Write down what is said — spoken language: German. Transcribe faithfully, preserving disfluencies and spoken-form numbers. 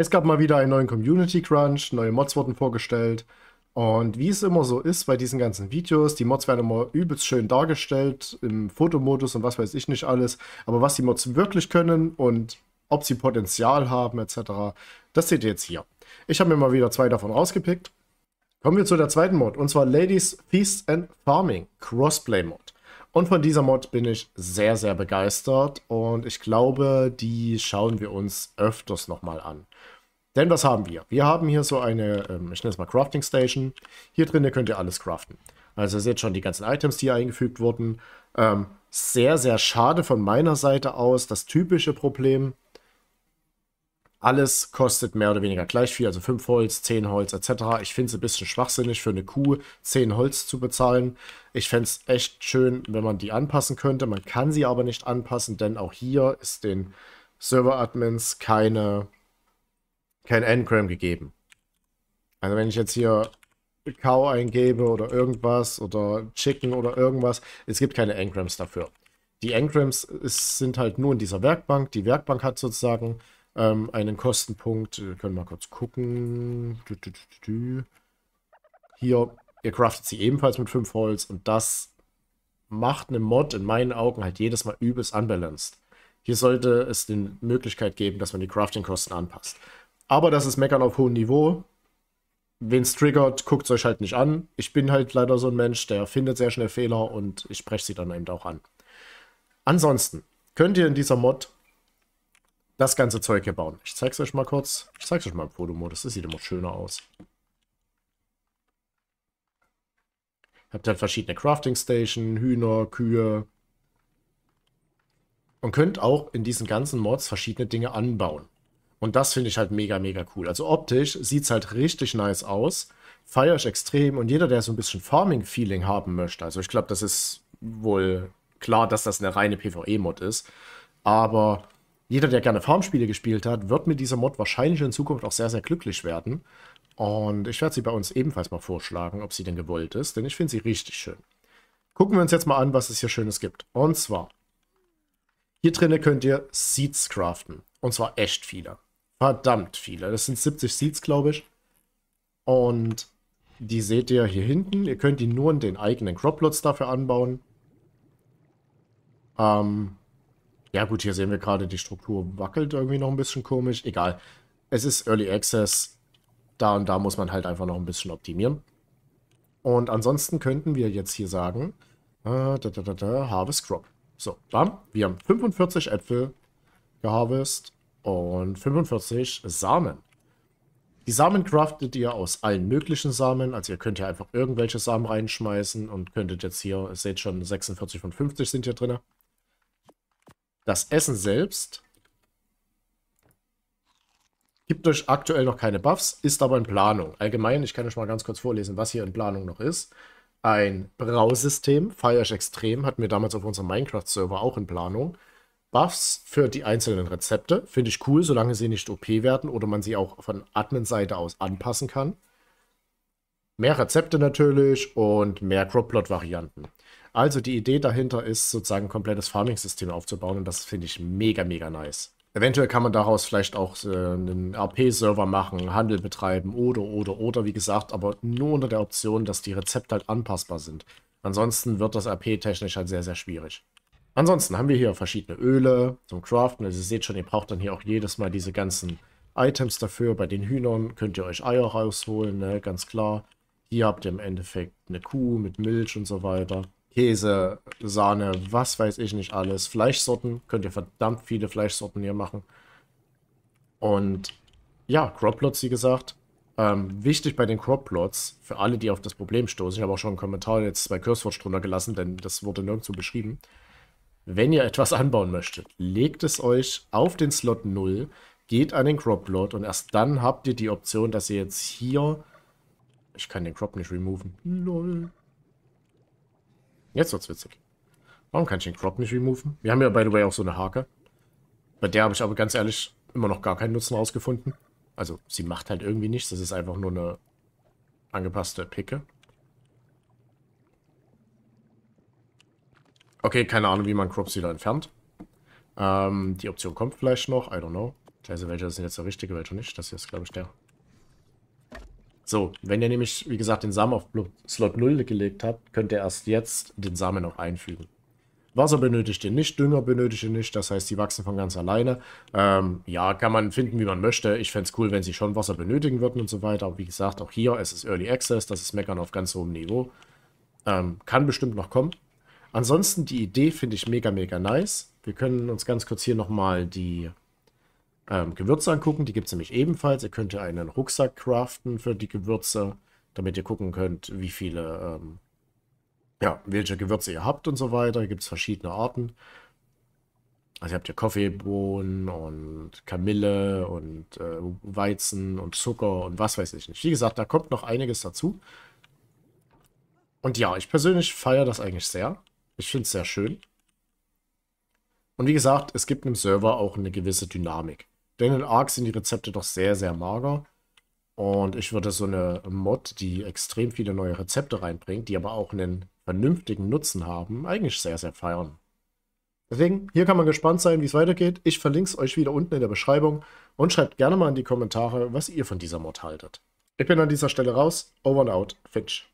Es gab mal wieder einen neuen Community Crunch, neue Mods wurden vorgestellt. Und wie es immer so ist bei diesen ganzen Videos, die Mods werden immer übelst schön dargestellt, im Fotomodus und was weiß ich nicht alles. Aber was die Mods wirklich können und ob sie Potenzial haben et cetera, das seht ihr jetzt hier. Ich habe mir mal wieder zwei davon rausgepickt. Kommen wir zu der zweiten Mod, und zwar Ladies Feasts and Farming Crossplay Mod. Und von dieser Mod bin ich sehr, sehr begeistert und ich glaube, die schauen wir uns öfters nochmal an. Denn was haben wir? Wir haben hier so eine, ich nenne es mal Crafting Station. Hier drin könnt ihr alles craften. Also ihr seht schon die ganzen Items, die hier eingefügt wurden. Ähm, sehr, sehr schade von meiner Seite aus. Das typische Problem, alles kostet mehr oder weniger gleich viel. Also fünf Holz, zehn Holz et cetera. Ich finde es ein bisschen schwachsinnig für eine Kuh, zehn Holz zu bezahlen. Ich fände es echt schön, wenn man die anpassen könnte. Man kann sie aber nicht anpassen, denn auch hier ist den Server-Admins keine... kein Engram gegeben. Also wenn ich jetzt hier Cow eingebe oder irgendwas oder Chicken oder irgendwas, es gibt keine Engrams dafür. Die Engrams ist, sind halt nur in dieser Werkbank. Die Werkbank hat sozusagen ähm, einen Kostenpunkt. Wir können mal kurz gucken. Hier, ihr craftet sie ebenfalls mit fünf Holz und das macht eine Mod in meinen Augen halt jedes Mal übelst unbalanced. Hier sollte es die Möglichkeit geben, dass man die Crafting-Kosten anpasst. Aber das ist Meckern auf hohem Niveau. Wen es triggert, guckt es euch halt nicht an. Ich bin halt leider so ein Mensch, der findet sehr schnell Fehler und ich spreche sie dann eben auch an. Ansonsten könnt ihr in dieser Mod das ganze Zeug hier bauen. Ich zeige es euch mal kurz. Ich zeige es euch mal im Fotomodus. Das sieht immer schöner aus. Ihr habt halt verschiedene Crafting Station, Hühner, Kühe. Und könnt auch in diesen ganzen Mods verschiedene Dinge anbauen. Und das finde ich halt mega, mega cool. Also optisch sieht es halt richtig nice aus. Feiere ich extrem. Und jeder, der so ein bisschen Farming-Feeling haben möchte, also ich glaube, das ist wohl klar, dass das eine reine PvE-Mod ist. Aber jeder, der gerne Farmspiele gespielt hat, wird mit dieser Mod wahrscheinlich in Zukunft auch sehr, sehr glücklich werden. Und ich werde sie bei uns ebenfalls mal vorschlagen, ob sie denn gewollt ist. Denn ich finde sie richtig schön. Gucken wir uns jetzt mal an, was es hier Schönes gibt. Und zwar, hier drinnen könnt ihr Seeds craften. Und zwar echt viele. Verdammt viele. Das sind siebzig Seeds, glaube ich. Und die seht ihr hier hinten. Ihr könnt die nur in den eigenen Cropplots dafür anbauen. Ähm, ja gut, hier sehen wir gerade, die Struktur wackelt irgendwie noch ein bisschen komisch. Egal. Es ist Early Access. Da und da muss man halt einfach noch ein bisschen optimieren. Und ansonsten könnten wir jetzt hier sagen, äh, da, da, da, da, Harvest Crop. So, bam. Wir haben fünfundvierzig Äpfel geharvest. Und fünfundvierzig Samen. Die Samen craftet ihr aus allen möglichen Samen. Also ihr könnt hier einfach irgendwelche Samen reinschmeißen und könntet jetzt hier, ihr seht schon, sechsundvierzig von fünfzig sind hier drin. Das Essen selbst gibt euch aktuell noch keine Buffs, ist aber in Planung. Allgemein, ich kann euch mal ganz kurz vorlesen, was hier in Planung noch ist. Ein Brausystem, feiere ich extrem, hatten wir damals auf unserem Minecraft-Server auch in Planung. Buffs für die einzelnen Rezepte. Finde ich cool, solange sie nicht O P werden oder man sie auch von Admin-Seite aus anpassen kann. Mehr Rezepte natürlich und mehr Crop-Plot-Varianten. Also die Idee dahinter ist, sozusagen ein komplettes Farming-System aufzubauen und das finde ich mega, mega nice. Eventuell kann man daraus vielleicht auch äh, einen R P-Server machen, Handel betreiben oder, oder, oder, wie gesagt, aber nur unter der Option, dass die Rezepte halt anpassbar sind. Ansonsten wird das R P-technisch halt sehr, sehr schwierig. Ansonsten haben wir hier verschiedene Öle zum Craften. Also ihr seht schon, ihr braucht dann hier auch jedes Mal diese ganzen Items dafür. Bei den Hühnern könnt ihr euch Eier rausholen, ne? Ganz klar. Hier habt ihr im Endeffekt eine Kuh mit Milch und so weiter. Käse, Sahne, was weiß ich nicht alles. Fleischsorten, könnt ihr verdammt viele Fleischsorten hier machen. Und ja, Cropplots, wie gesagt. Ähm, wichtig bei den Cropplots, für alle, die auf das Problem stoßen. Ich habe auch schon einen Kommentar jetzt zwei Cursewords drunter gelassen, denn das wurde nirgendwo beschrieben. Wenn ihr etwas anbauen möchtet, legt es euch auf den Slot null, geht an den Crop-Plot und erst dann habt ihr die Option, dass ihr jetzt hier... Ich kann den Crop nicht removen. Lol. Jetzt wird's witzig. Warum kann ich den Crop nicht removen? Wir haben ja, by the way, auch so eine Hake. Bei der habe ich aber ganz ehrlich immer noch gar keinen Nutzen rausgefunden. Also, sie macht halt irgendwie nichts. Das ist einfach nur eine angepasste Picke. Okay, keine Ahnung, wie man Crops wieder entfernt. Ähm, die Option kommt vielleicht noch, I don't know. Also welcher ist jetzt der richtige, welcher nicht? Das hier ist, glaube ich, der. So, wenn ihr nämlich, wie gesagt, den Samen auf Slot null gelegt habt, könnt ihr erst jetzt den Samen noch einfügen. Wasser benötigt ihr nicht, Dünger benötigt ihr nicht, das heißt, die wachsen von ganz alleine. Ähm, ja, kann man finden, wie man möchte. Ich fände es cool, wenn sie schon Wasser benötigen würden und so weiter. Aber wie gesagt, auch hier, es ist Early Access, das ist Meckern auf ganz hohem Niveau. Ähm, kann bestimmt noch kommen. Ansonsten, die Idee finde ich mega, mega nice. Wir können uns ganz kurz hier nochmal die Ähm, Gewürze angucken, die gibt es nämlich ebenfalls. Ihr könnt ja einen Rucksack craften für die Gewürze, damit ihr gucken könnt, wie viele, ähm, ja, welche Gewürze ihr habt und so weiter. Hier gibt es verschiedene Arten. Also ihr habt hier Kaffeebohnen und Kamille und äh, Weizen und Zucker und was weiß ich nicht. Wie gesagt, da kommt noch einiges dazu. Und ja, ich persönlich feiere das eigentlich sehr. Ich finde es sehr schön. Und wie gesagt, es gibt einem Server auch eine gewisse Dynamik. Denn in Ark sind die Rezepte doch sehr, sehr mager. Und ich würde so eine Mod, die extrem viele neue Rezepte reinbringt, die aber auch einen vernünftigen Nutzen haben, eigentlich sehr, sehr feiern. Deswegen, hier kann man gespannt sein, wie es weitergeht. Ich verlinke es euch wieder unten in der Beschreibung. Und schreibt gerne mal in die Kommentare, was ihr von dieser Mod haltet. Ich bin an dieser Stelle raus. Over and out. Fitch.